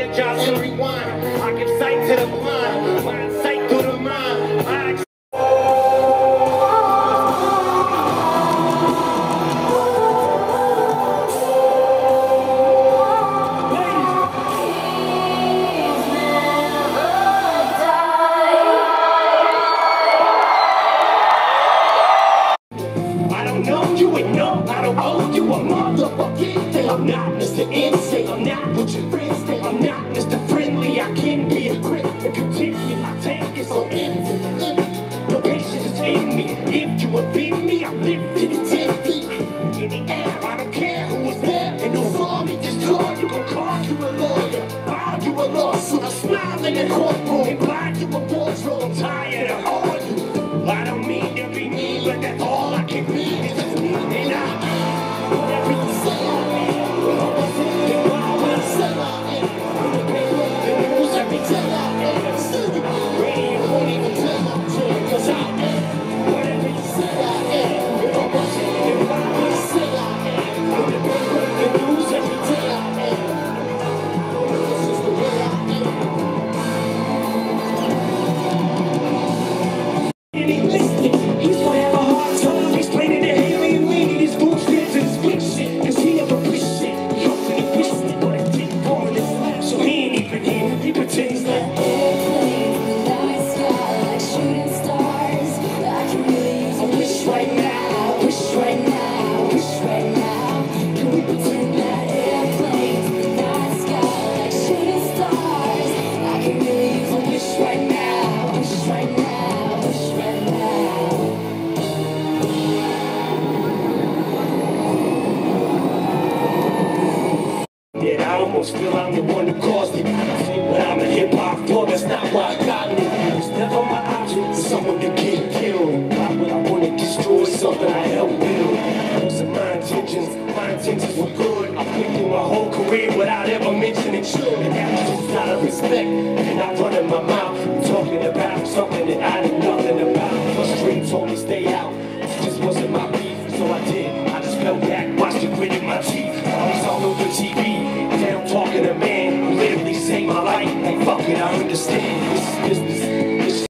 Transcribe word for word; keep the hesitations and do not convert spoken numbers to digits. that y'all should rewind. I give sight to the blind, blind sight through the mind. Blind I understand.